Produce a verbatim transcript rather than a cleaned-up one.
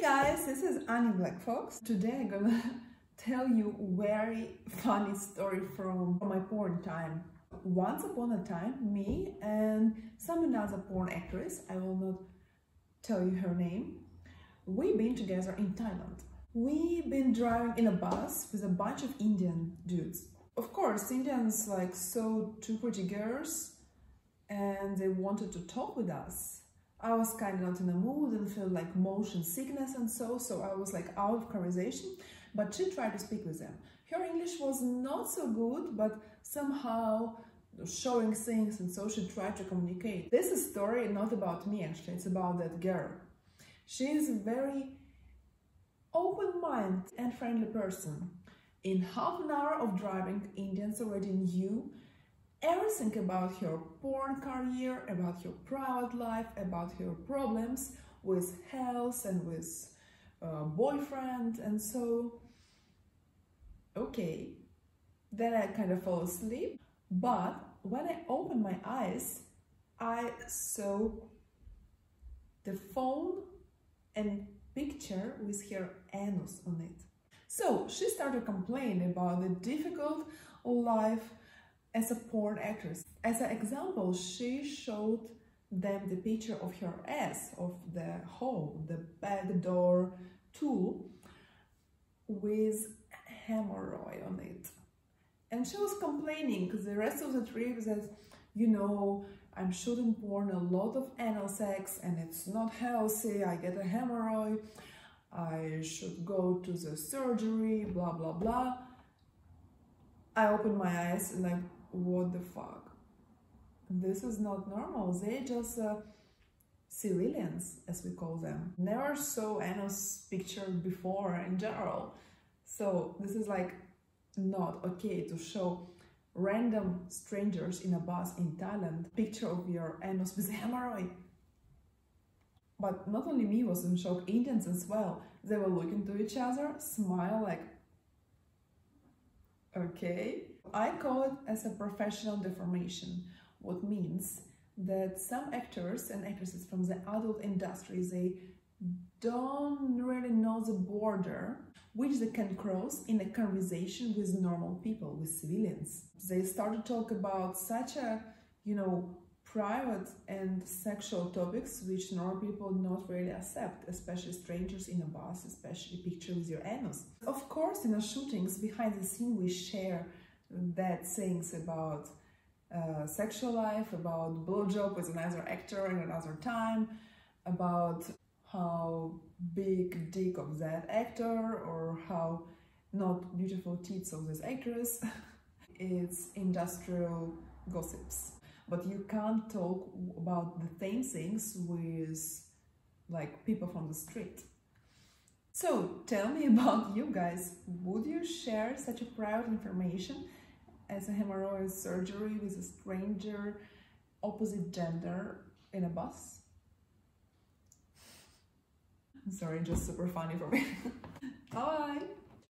Hey guys, this is Ani Blackfox. Today I'm gonna tell you a very funny story from my porn time. Once upon a time, me and some another porn actress, I will not tell you her name, we've been together in Thailand. We've been driving in a bus with a bunch of Indian dudes. Of course, Indians like saw two pretty girls and they wanted to talk with us. I was kind of not in the mood and felt like motion sickness and so, so I was like out of conversation, but she tried to speak with them. Her English was not so good, but somehow showing things and so she tried to communicate. This is a story not about me actually, it's about that girl. She is a very open-minded and friendly person. In half an hour of driving, Indians already knew everything about her porn career, about her private life, about her problems with health and with uh, boyfriend and so. Okay, then I kind of fell asleep, but when I opened my eyes, I saw the phone and picture with her anus on it. So she started complaining about the difficult life as a porn actress. As an example, she showed them the picture of her ass, of the hole, the back door tool with hemorrhoid on it. And she was complaining the rest of the trip that, you know, I'm shooting porn, a lot of anal sex and it's not healthy, I get a hemorrhoid, I should go to the surgery, blah, blah, blah. I opened my eyes and like, what the fuck? This is not normal. They just uh, civilians, as we call them. Never saw anus picture before in general. So this is like not okay to show random strangers in a bus in Thailand picture of your anus with hemorrhoid. But not only me was in shock, Indians as well. They were looking to each other, smile like, okay. I call it as a professional deformation, what means that some actors and actresses from the adult industry, they don't really know the border which they can cross in a conversation with normal people, with civilians. They start to talk about such a, you know, private and sexual topics which normal people not really accept, especially strangers in a bus, especially pictures with your anus. Of course, in our shootings, behind the scene, we share that things about uh, sexual life, about blowjob with another actor in another time, about how big dick of that actor or how not beautiful tits of this actress. It's industrial gossips. But you can't talk about the same things with like people from the street. So tell me about you guys. Would you share such a private information as a hemorrhoid surgery with a stranger, opposite gender in a bus? I'm sorry, just super funny for me. Bye.